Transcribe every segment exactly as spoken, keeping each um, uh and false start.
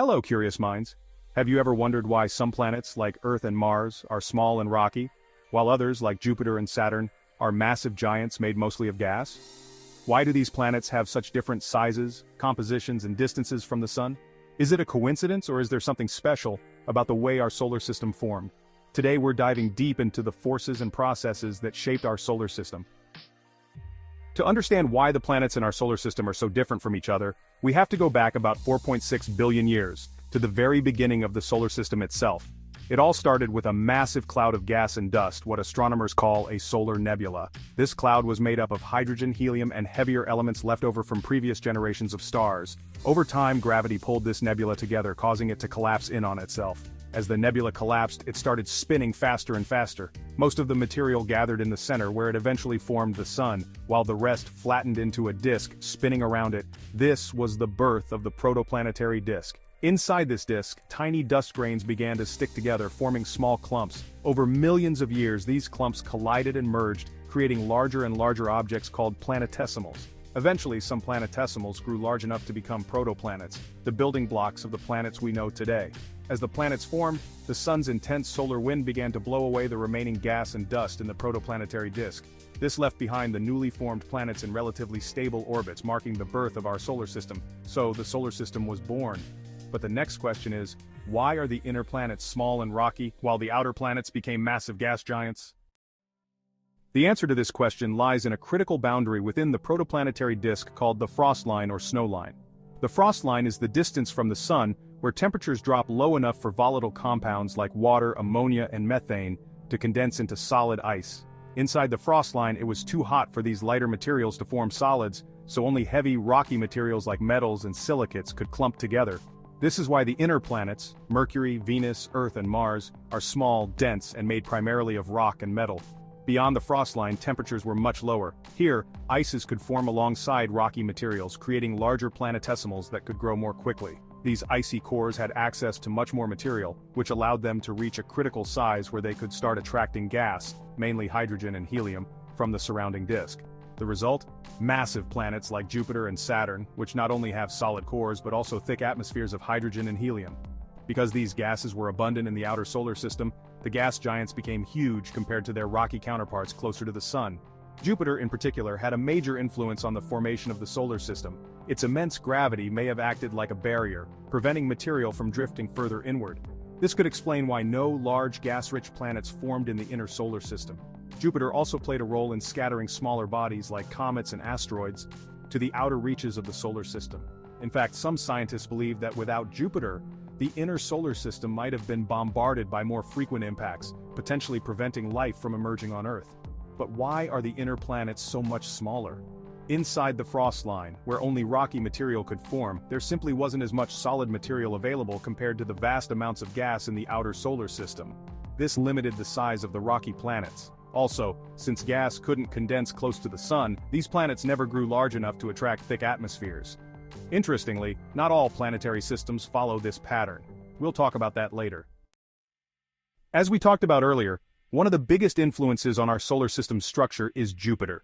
Hello, curious minds. Have you ever wondered why some planets like Earth and Mars are small and rocky, while others like Jupiter and Saturn are massive giants made mostly of gas? Why do these planets have such different sizes, compositions, and distances from the Sun? Is it a coincidence, or is there something special about the way our solar system formed? Today we're diving deep into the forces and processes that shaped our solar system. To understand why the planets in our solar system are so different from each other, we have to go back about four point six billion years, to the very beginning of the solar system itself. It all started with a massive cloud of gas and dust, what astronomers call a solar nebula. This cloud was made up of hydrogen, helium, and heavier elements left over from previous generations of stars. Over time, gravity pulled this nebula together, causing it to collapse in on itself. As the nebula collapsed, it started spinning faster and faster. Most of the material gathered in the center, where it eventually formed the Sun, while the rest flattened into a disk spinning around it. This was the birth of the protoplanetary disk. Inside this disk, tiny dust grains began to stick together, forming small clumps. Over millions of years, these clumps collided and merged, creating larger and larger objects called planetesimals. Eventually, some planetesimals grew large enough to become protoplanets, the building blocks of the planets we know today. As the planets formed, the Sun's intense solar wind began to blow away the remaining gas and dust in the protoplanetary disk. This left behind the newly formed planets in relatively stable orbits, marking the birth of our solar system. So, the solar system was born. But the next question is, why are the inner planets small and rocky, while the outer planets became massive gas giants? The answer to this question lies in a critical boundary within the protoplanetary disk called the frost line or snow line. The frost line is the distance from the Sun where temperatures drop low enough for volatile compounds like water, ammonia, and methane to condense into solid ice. Inside the frost line, it was too hot for these lighter materials to form solids, so only heavy, rocky materials like metals and silicates could clump together. This is why the inner planets, Mercury, Venus, Earth, and Mars, are small, dense, and made primarily of rock and metal. Beyond the frost line, temperatures were much lower. Here, ices could form alongside rocky materials, creating larger planetesimals that could grow more quickly. These icy cores had access to much more material, which allowed them to reach a critical size where they could start attracting gas, mainly hydrogen and helium, from the surrounding disk. The result? Massive planets like Jupiter and Saturn, which not only have solid cores but also thick atmospheres of hydrogen and helium. Because these gases were abundant in the outer solar system, the gas giants became huge compared to their rocky counterparts closer to the Sun. Jupiter in particular had a major influence on the formation of the solar system. Its immense gravity may have acted like a barrier, preventing material from drifting further inward. This could explain why no large gas-rich planets formed in the inner solar system. Jupiter also played a role in scattering smaller bodies like comets and asteroids to the outer reaches of the solar system. In fact, some scientists believe that without Jupiter, the inner solar system might have been bombarded by more frequent impacts, potentially preventing life from emerging on Earth. But why are the inner planets so much smaller? Inside the frost line, where only rocky material could form, there simply wasn't as much solid material available compared to the vast amounts of gas in the outer solar system. This limited the size of the rocky planets. Also, since gas couldn't condense close to the Sun, these planets never grew large enough to attract thick atmospheres. Interestingly, not all planetary systems follow this pattern. We'll talk about that later. As we talked about earlier, one of the biggest influences on our solar system's structure is Jupiter.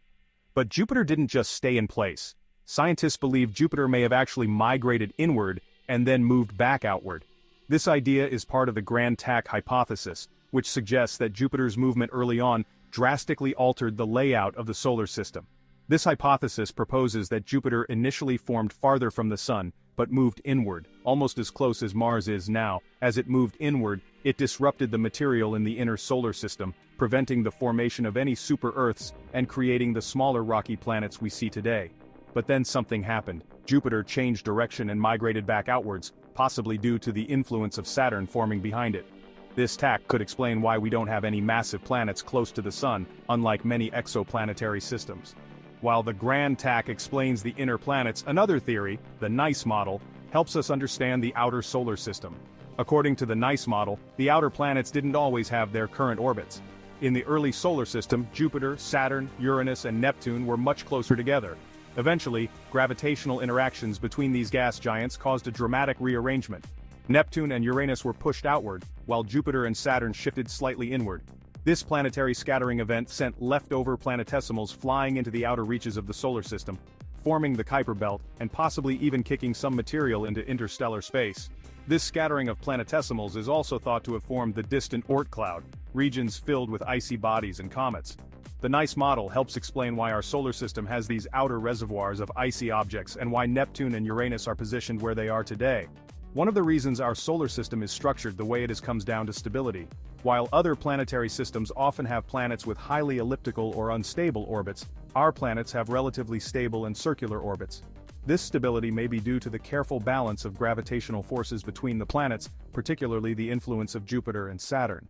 But Jupiter didn't just stay in place. Scientists believe Jupiter may have actually migrated inward and then moved back outward. This idea is part of the Grand Tack hypothesis, which suggests that Jupiter's movement early on drastically altered the layout of the solar system. This hypothesis proposes that Jupiter initially formed farther from the Sun, but moved inward, almost as close as Mars is now. As it moved inward, it disrupted the material in the inner solar system, preventing the formation of any super-Earths and creating the smaller rocky planets we see today. But then something happened. Jupiter changed direction and migrated back outwards, possibly due to the influence of Saturn forming behind it. This tack could explain why we don't have any massive planets close to the Sun, unlike many exoplanetary systems. While the Grand Tack explains the inner planets, another theory, the NICE model, helps us understand the outer solar system. According to the NICE model, the outer planets didn't always have their current orbits. In the early solar system, Jupiter, Saturn, Uranus, and Neptune were much closer together. Eventually, gravitational interactions between these gas giants caused a dramatic rearrangement. Neptune and Uranus were pushed outward, while Jupiter and Saturn shifted slightly inward. This planetary scattering event sent leftover planetesimals flying into the outer reaches of the solar system, forming the Kuiper Belt, and possibly even kicking some material into interstellar space. This scattering of planetesimals is also thought to have formed the distant Oort cloud, regions filled with icy bodies and comets. The NICE model helps explain why our solar system has these outer reservoirs of icy objects and why Neptune and Uranus are positioned where they are today. One of the reasons our solar system is structured the way it is comes down to stability. While other planetary systems often have planets with highly elliptical or unstable orbits, our planets have relatively stable and circular orbits. This stability may be due to the careful balance of gravitational forces between the planets, particularly the influence of Jupiter and Saturn.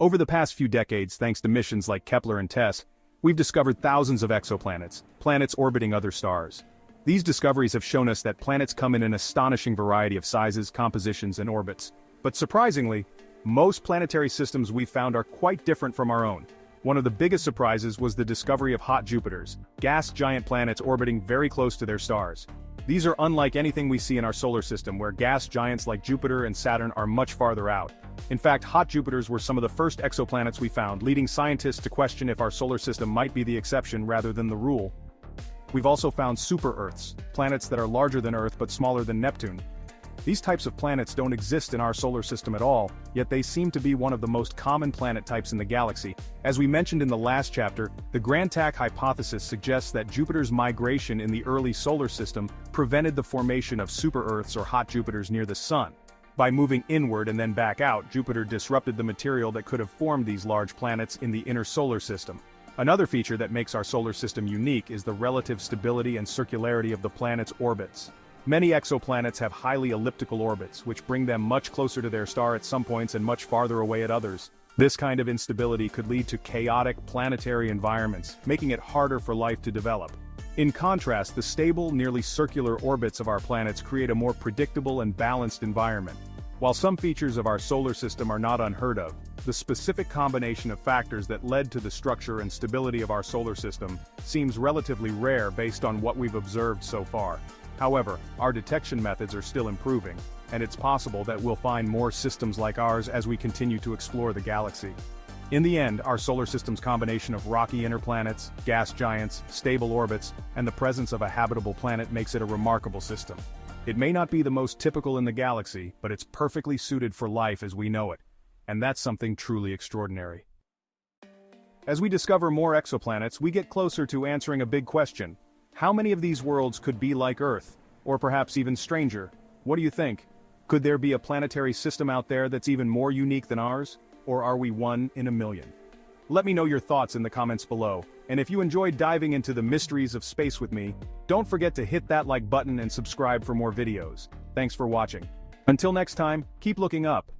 Over the past few decades, thanks to missions like Kepler and TESS, we've discovered thousands of exoplanets, planets orbiting other stars. These discoveries have shown us that planets come in an astonishing variety of sizes, compositions, and orbits. But surprisingly, most planetary systems we've found are quite different from our own. One of the biggest surprises was the discovery of hot Jupiters, gas giant planets orbiting very close to their stars. These are unlike anything we see in our solar system, where gas giants like Jupiter and Saturn are much farther out. In fact, hot Jupiters were some of the first exoplanets we found, leading scientists to question if our solar system might be the exception rather than the rule. We've also found super-Earths, planets that are larger than Earth but smaller than Neptune. These types of planets don't exist in our solar system at all, yet they seem to be one of the most common planet types in the galaxy. As we mentioned in the last chapter, the Grand Tack hypothesis suggests that Jupiter's migration in the early solar system prevented the formation of super-Earths or hot Jupiters near the Sun. By moving inward and then back out, Jupiter disrupted the material that could have formed these large planets in the inner solar system. Another feature that makes our solar system unique is the relative stability and circularity of the planet's orbits. Many exoplanets have highly elliptical orbits, which bring them much closer to their star at some points and much farther away at others. This kind of instability could lead to chaotic planetary environments, making it harder for life to develop. In contrast, the stable, nearly circular orbits of our planets create a more predictable and balanced environment. While some features of our solar system are not unheard of, the specific combination of factors that led to the structure and stability of our solar system seems relatively rare based on what we've observed so far. However, our detection methods are still improving, and it's possible that we'll find more systems like ours as we continue to explore the galaxy. In the end, our solar system's combination of rocky inner planets, gas giants, stable orbits, and the presence of a habitable planet makes it a remarkable system. It may not be the most typical in the galaxy, but it's perfectly suited for life as we know it. And that's something truly extraordinary. As we discover more exoplanets, we get closer to answering a big question. How many of these worlds could be like Earth? Or perhaps even stranger? What do you think? Could there be a planetary system out there that's even more unique than ours? Or are we one in a million? Let me know your thoughts in the comments below. And if you enjoyed diving into the mysteries of space with me, don't forget to hit that like button and subscribe for more videos. Thanks for watching. Until next time, keep looking up.